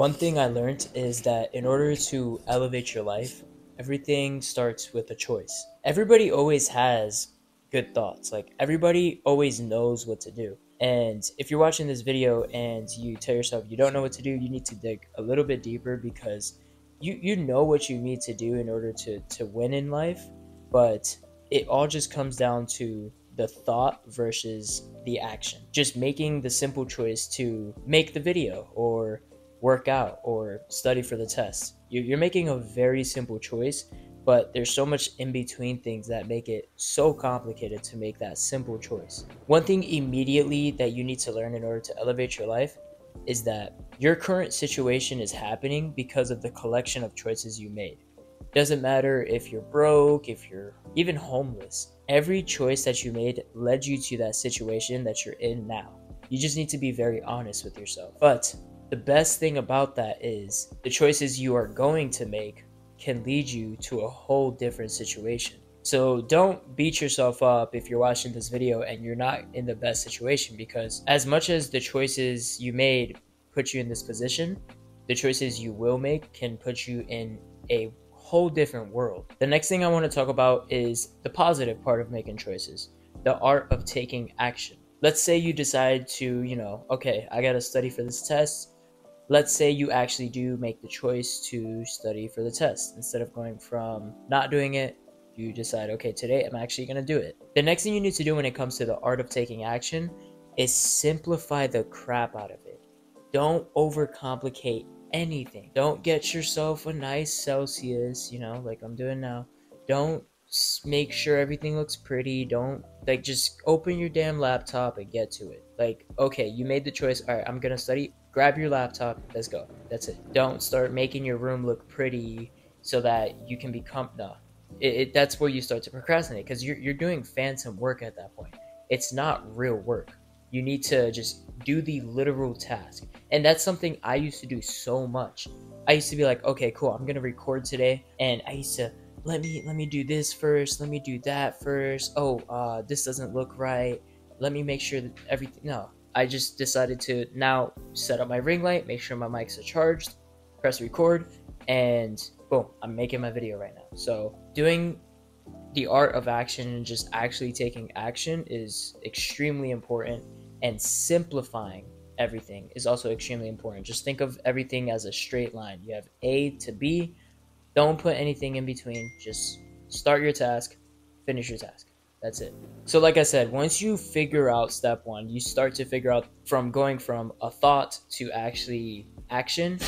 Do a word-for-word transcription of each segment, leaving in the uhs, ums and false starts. One thing I learned is that in order to elevate your life, everything starts with a choice. Everybody always has good thoughts. Like, everybody always knows what to do. And if you're watching this video and you tell yourself you don't know what to do, you need to dig a little bit deeper, because you, you know what you need to do in order to, to win in life. But it all just comes down to the thought versus the action. Just making the simple choice to make the video or work out or study for the test. You're making a very simple choice, but there's so much in between things that make it so complicated to make that simple choice. One thing immediately that you need to learn in order to elevate your life is that your current situation is happening because of the collection of choices you made. Doesn't matter if you're broke, if you're even homeless. Every choice that you made led you to that situation that you're in now. You just need to be very honest with yourself. But the best thing about that is the choices you are going to make can lead you to a whole different situation. So don't beat yourself up if you're watching this video and you're not in the best situation, because as much as the choices you made put you in this position, the choices you will make can put you in a whole different world. The next thing I want to talk about is the positive part of making choices, the art of taking action. Let's say you decide to, you know, okay, I got to study for this test. Let's say you actually do make the choice to study for the test. Instead of going from not doing it, you decide, okay, today I'm actually going to do it. The next thing you need to do when it comes to the art of taking action is simplify the crap out of it. Don't overcomplicate anything. Don't get yourself a nice Celsius, you know, like I'm doing now. Don't make sure everything looks pretty. Don't, like, just open your damn laptop and get to it. Like, okay, you made the choice. All right, I'm going to study. Grab your laptop, let's go. That's it. Don't start making your room look pretty so that you can become, no. It, it, that's where you start to procrastinate, because you're, you're doing phantom work at that point. It's not real work. You need to just do the literal task. And that's something I used to do so much. I used to be like, okay, cool, I'm going to record today. And I used to, let me, let me do this first. Let me do that first. Oh, uh, this doesn't look right. Let me make sure that everything, no. I just decided to now set up my ring light, make sure my mics are charged, press record, and boom, I'm making my video right now. So doing the art of action and just actually taking action is extremely important, and simplifying everything is also extremely important. Just think of everything as a straight line. You have A to B. Don't put anything in between. Just start your task, finish your task. That's it. So like I said, once you figure out step one, you start to figure out from going from a thought to actually action.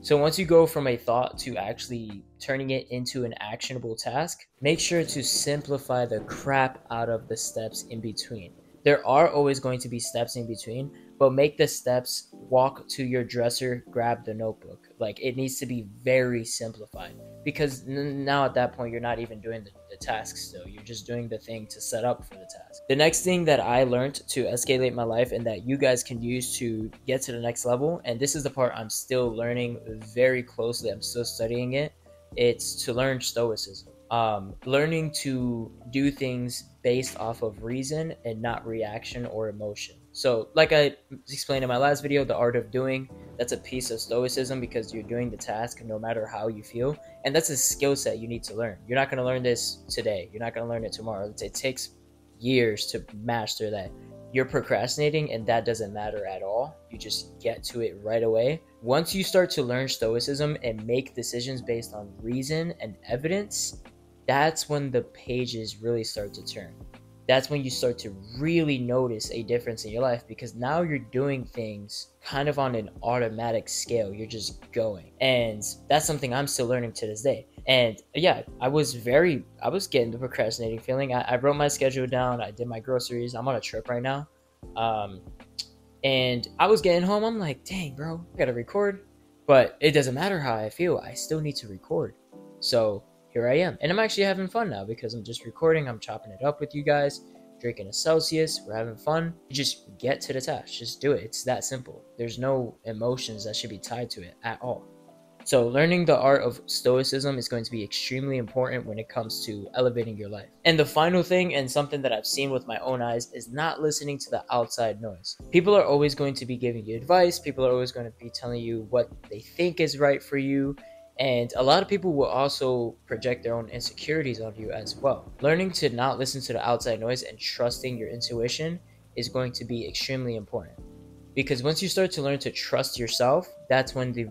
So once you go from a thought to actually turning it into an actionable task, make sure to simplify the crap out of the steps in between. There are always going to be steps in between, but make the steps, walk to your dresser, grab the notebook. Like, it needs to be very simplified, because now at that point, you're not even doing the, the task still. You're just doing the thing to set up for the task. The next thing that I learned to escalate my life and that you guys can use to get to the next level, and this is the part I'm still learning very closely, I'm still studying it, it's to learn stoicism. Um, learning to do things based off of reason and not reaction or emotion. So like I explained in my last video, the art of doing, that's a piece of stoicism, because you're doing the task no matter how you feel. And that's a skill set you need to learn. You're not going to learn this today. You're not going to learn it tomorrow. It takes years to master that. You're procrastinating and that doesn't matter at all. You just get to it right away. Once you start to learn stoicism and make decisions based on reason and evidence, that's when the pages really start to turn. That's when you start to really notice a difference in your life, because now you're doing things kind of on an automatic scale. You're just going. And that's something I'm still learning to this day. And yeah, I was very, I was getting the procrastinating feeling. I, I wrote my schedule down. I did my groceries. I'm on a trip right now. Um, and I was getting home. I'm like, dang, bro, I got to record. But it doesn't matter how I feel. I still need to record. So here I am. And I'm actually having fun now, because I'm just recording. I'm chopping it up with you guys, drinking a Celsius. We're having fun. You just get to the task. Just do it. It's that simple. There's no emotions that should be tied to it at all. So learning the art of stoicism is going to be extremely important when it comes to elevating your life. And the final thing, and something that I've seen with my own eyes, is not listening to the outside noise. People are always going to be giving you advice. People are always going to be telling you what they think is right for you. And a lot of people will also project their own insecurities on you as well. Learning to not listen to the outside noise and trusting your intuition is going to be extremely important. Because once you start to learn to trust yourself, that's when the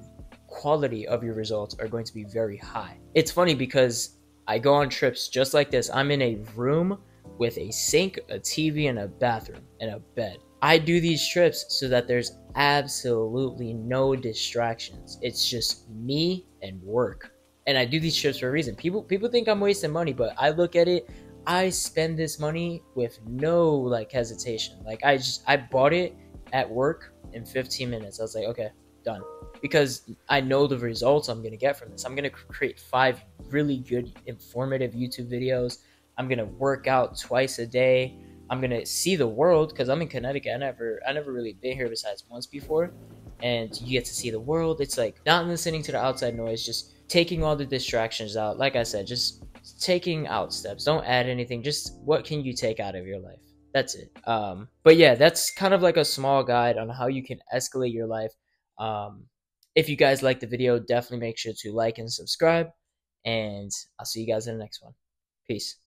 quality of your results are going to be very high. It's funny because I go on trips just like this. I'm in a room with a sink, a T V, and a bathroom, and a bed. I do these trips so that there's absolutely no distractions. It's just me and work. And I do these trips for a reason. People people think I'm wasting money, but I look at it, I spend this money with no like hesitation. Like I just I bought it at work in fifteen minutes. I was like, okay, done. Because I know the results I'm gonna get from this. I'm gonna create five really good informative YouTube videos. I'm gonna work out twice a day. I'm gonna see the world because I'm in Connecticut. I never I never really been here besides once before. And you get to see the world. It's like not listening to the outside noise, just taking all the distractions out. Like I said, just taking out steps. Don't add anything. Just what can you take out of your life? That's it. Um, but yeah, that's kind of like a small guide on how you can escalate your life. Um, if you guys like the video, definitely make sure to like and subscribe. And I'll see you guys in the next one. Peace.